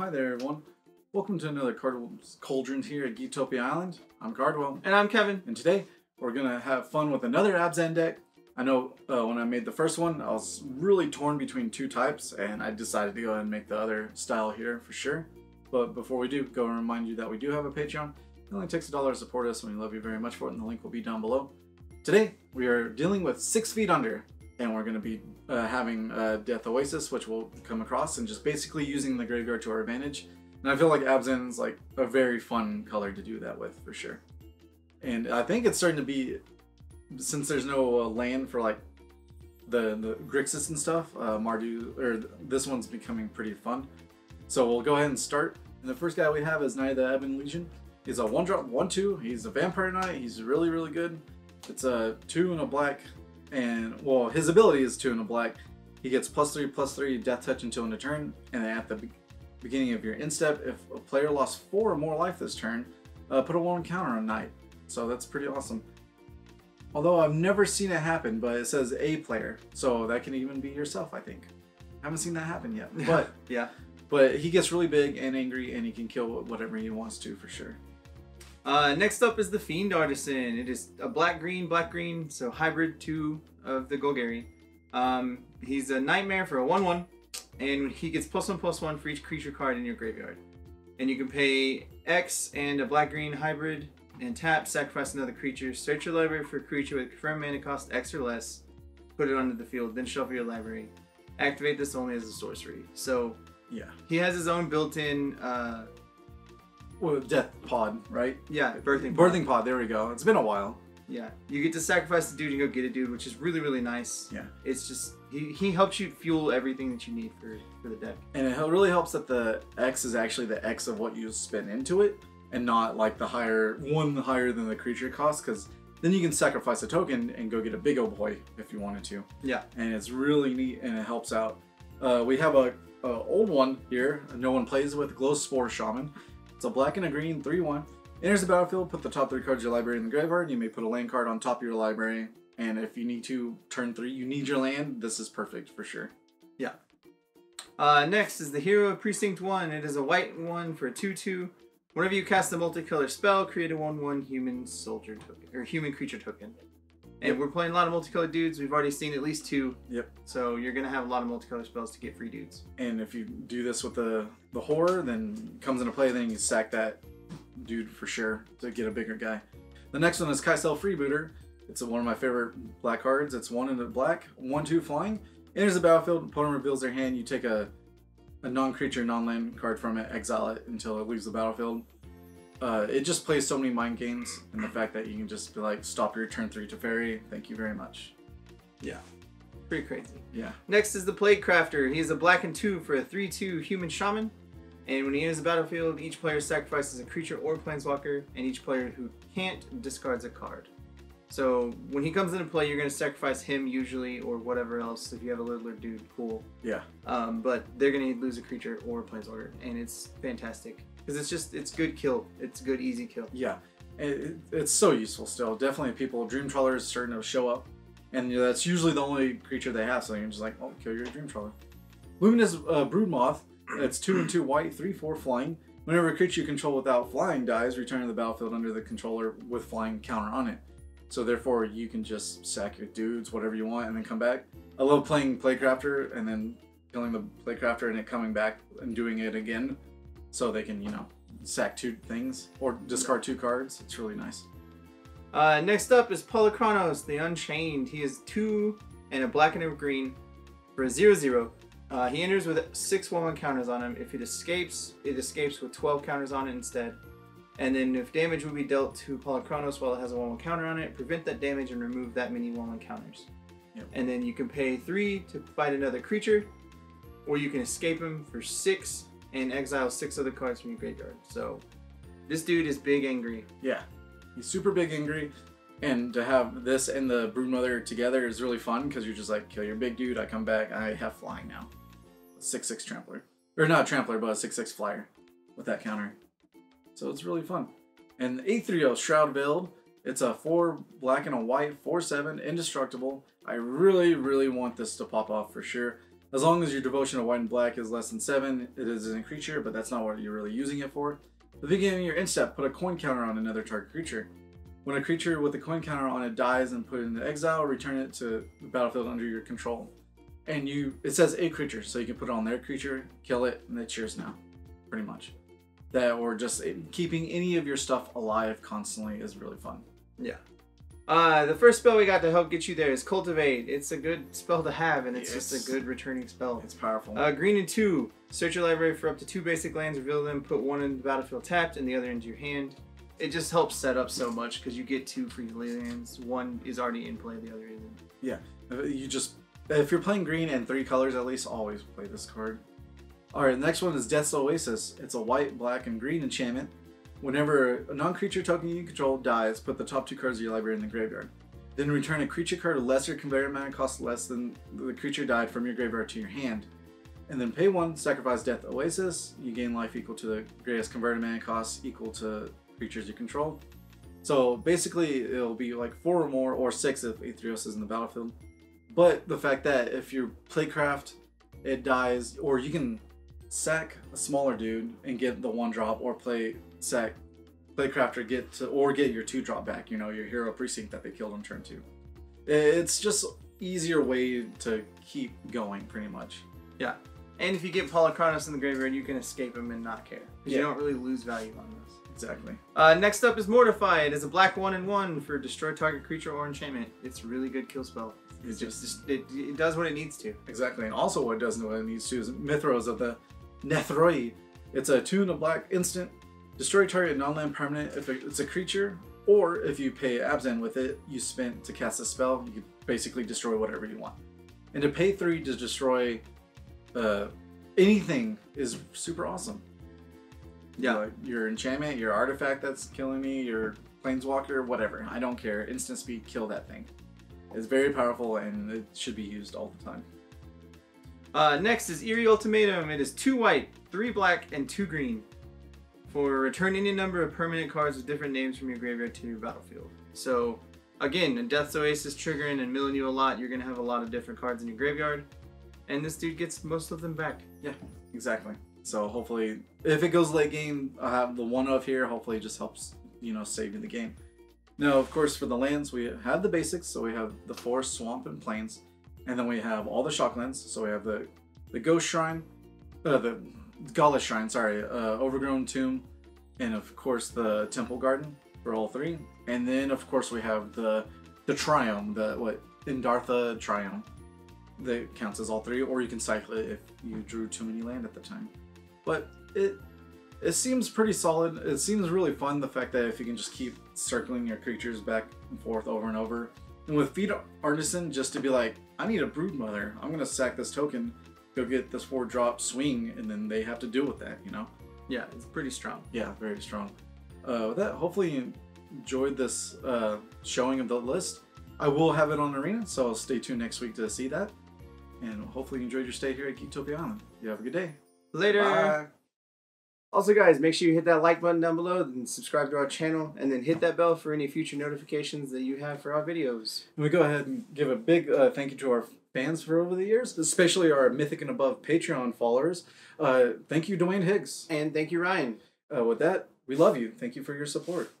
hi there everyone. Welcome to another Cardwell's Cauldron here at Geetopia Island. I'm Cardwell. And I'm Kevin. And today we're going to have fun with another Abzan deck. I know when I made the first one, I was really torn between two types, and I decided to go ahead and make the other style here for sure. But before we do, go and remind you that we do have a Patreon. It only takes $1 to support us, and we love you very much for it, and the link will be down below. Today, we are dealing with 6 Feet Under, and we're going to be having Death Oasis, which we'll come across, and just basically using the graveyard to our advantage. And I feel like Abzan's like a very fun color to do that with, for sure. And I think it's starting to be, since there's no land for like the Grixis and stuff, Mardu, or this one's becoming pretty fun. So we'll go ahead and start. And the first guy we have is Knight of the Abban Legion. He's a 1/1/2. He's a vampire knight. He's really, really good. It's a 2 and a black, and well, his ability is 2 and a black. He gets +3/+3 death touch until end of turn, and then at the beginning of your instep, if a player lost 4 or more life this turn, put a 1/1 counter on Knight. So that's pretty awesome. Although I've never seen it happen, but it says a player, so that can even be yourself, I think. I haven't seen that happen yet, but yeah. But he gets really big and angry, and he can kill whatever he wants to, for sure. Next up is the Fiend Artisan. It is a black-green, so hybrid 2 of the Golgari. He's a nightmare for a 1/1, and he gets +1/+1 for each creature card in your graveyard. And you can pay X and a black-green hybrid and tap, sacrifice another creature, search your library for a creature with confirmed mana cost X or less, put it onto the field, then shuffle your library. Activate this only as a sorcery. So yeah, he has his own built-in Death Pod, right? Yeah, Birthing Pod, there we go. It's been a while. Yeah, you get to sacrifice the dude and go get a dude, which is really, really nice. Yeah. It's just, he helps you fuel everything that you need for the deck. And it really helps that the X is actually the X of what you spend into it, and not like the higher than the creature cost, because then you can sacrifice a token and go get a big old boy if you wanted to. Yeah. And it's really neat, and it helps out. We have a old one here, no one plays with, Glow Spore Shaman. It's a black and a green, 3/1. Enters the battlefield, put the top 3 cards of your library in the graveyard. You may put a land card on top of your library. And if you need to, turn 3, you need your land, this is perfect for sure. Yeah. Next is the Hero of Precinct 1. It is a white 1 for a 2/2. Whenever you cast a multicolor spell, create a 1/1 human soldier token, or human creature token. And We're playing a lot of multicolored dudes. We've already seen at least 2. Yep. So you're going to have a lot of multicolored spells to get free dudes. And if you do this with the horror, then comes into play, then you sack that dude for sure to get a bigger guy. The next one is Kitesail Freebooter. It's one of my favorite black cards. It's 1 and a black, 1/2 flying. Enters the battlefield, opponent reveals their hand. You take a non-creature, non-land card from it, exile it until it leaves the battlefield. It just plays so many mind games, and the fact that you can just be like, stop your turn 3 Teferi, thank you very much. Yeah. Pretty crazy. Yeah. Next is the Plague Crafter. He is a black and 2 for a 3/2 human shaman. And when he enters the battlefield, each player sacrifices a creature or planeswalker, and each player who can't discards a card. So when he comes into play, you're going to sacrifice him usually, or whatever else. If you have a littler dude, cool. Yeah. But they're going to lose a creature or a planeswalker, and it's fantastic. Because it's good kill. It's good easy kill. Yeah, it's so useful still. Definitely people, Dream Trawler is starting to show up, and that's usually the only creature they have, so you're just like, oh, kill your Dream Trawler. Luminous Broodmoth, it's 2 and 2 white, 3/4 flying. Whenever a creature you control without flying dies, return to the battlefield under the controller with flying counter on it. So therefore you can just sack your dudes, whatever you want, and then come back. I love playing Plague Crafter and then killing the Plague Crafter and it coming back and doing it again. So they can, sack 2 things or discard 2 cards. It's really nice. Next up is Polukranos the Unchained. He is 2 and a black and a green for a 0/0. He enters with 6 1/1 counters on him. If it escapes with 12 counters on it instead. And then if damage will be dealt to Polukranos while it has a 1/1 counter on it, prevent that damage and remove that many 1/1 counters. Yep. And then you can pay 3 to fight another creature, or you can escape him for 6. And exile 6 other cards from your graveyard. So this dude is big angry. Yeah, he's super big angry. And to have this and the Broodmother together is really fun because you're just like, kill your big dude, I come back, I have flying now. 6/6 Trampler. Or not Trampler, but a 6/6 Flyer with that counter. So it's really fun. And Athreos Shroud Build, it's a 4 black and a white, 4/7, indestructible. I really, really want this to pop off for sure. As long as your devotion of white and black is less than 7, it is in a creature, but that's not what you're really using it for. At the beginning of your end step, put a coin counter on another target creature. When a creature with a coin counter on it dies and put it into exile, return it to the battlefield under your control. And it says a creature, so you can put it on their creature, kill it, and it's yours now, pretty much. That or just keeping any of your stuff alive constantly is really fun. Yeah. The first spell we got to help get you there is Cultivate. It's a good spell to have, and it's just a good returning spell. It's powerful. Green and 2. Search your library for up to 2 basic lands, reveal them, put one in the battlefield tapped and the other into your hand. It just helps set up so much because you get 2 free lands. One is already in play, the other isn't. Yeah. If you're playing green and 3 colors, at least always play this card. Alright, the next one is Death Oasis. It's a white, black, and green enchantment. Whenever a non-creature token you control dies, put the top 2 cards of your library in the graveyard. Then return a creature card of lesser conveyor mana cost less than the creature died from your graveyard to your hand. And then pay 1, sacrifice Death Oasis. You gain life equal to the greatest conveyor mana cost equal to creatures you control. So basically it'll be like 4 or more, or 6 if Athreos is in the battlefield. But the fact that if you Plague Craft, it dies, or you can sack a smaller dude and get the 1-drop, or play Crafter, get your 2-drop back, you know, your Hero Precinct that they killed on turn 2. It's just easier way to keep going, pretty much. Yeah. And if you get Polukranos in the graveyard, you can escape him and not care. Yeah. You don't really lose value on this. Exactly. Next up is Mortify. It is a black 1/1 for destroy target creature or enchantment. It's a really good kill spell. It does what it needs to. Exactly. And also what it doesn't what it needs to is Mythos of the Nethroi. It's a 2 and a black instant. Destroy target non-land permanent if it's a creature, or if you pay Abzan with it, you spent to cast a spell, you can basically destroy whatever you want. And to pay 3 to destroy anything is super awesome. Yeah. Your enchantment, your artifact that's killing me, your Planeswalker, whatever. I don't care. Instant speed, kill that thing. It's very powerful and it should be used all the time. Next is Eerie Ultimatum. It is 2 white, 3 black, and 2 green. For return any number of permanent cards with different names from your graveyard to your battlefield. So, again, in Death's Oasis triggering and milling you a lot, you're going to have a lot of different cards in your graveyard. And this dude gets most of them back. Yeah, exactly. So hopefully, if it goes late game, I'll have the 1-of here. Hopefully it just helps, you know, saving the game. Now, of course, for the lands, we have the basics. So we have the Forest, Swamp, and Plains. And then we have all the Shocklands. So we have the Ghost Shrine, the Godless Shrine, sorry, Overgrown Tomb, and of course the Temple Garden for all 3. And then of course we have the Triome, Indatha Triome. That counts as all 3, or you can cycle it if you drew too many land at the time. But it seems pretty solid. It seems really fun, the fact that if you can just keep circling your creatures back and forth over and over. And with Fiend Artisan, just to be like, I need a Broodmother, I'm gonna sack this token, go get this 4-drop, swing, and then they have to deal with that, you know? Yeah, it's pretty strong. Yeah, very strong. With that, hopefully you enjoyed this showing of the list. I will have it on Arena, so stay tuned next week to see that. And hopefully you enjoyed your stay here at Geetopia Island. You have a good day. Later! Bye. Also, guys, make sure you hit that like button down below, then subscribe to our channel, and then hit that bell for any future notifications that you have for our videos. And we go ahead and give a big thank you to our fans for over the years, especially our Mythic and Above Patreon followers. Thank you, Dwayne Higgs. And thank you, Ryan. With that, we love you. Thank you for your support.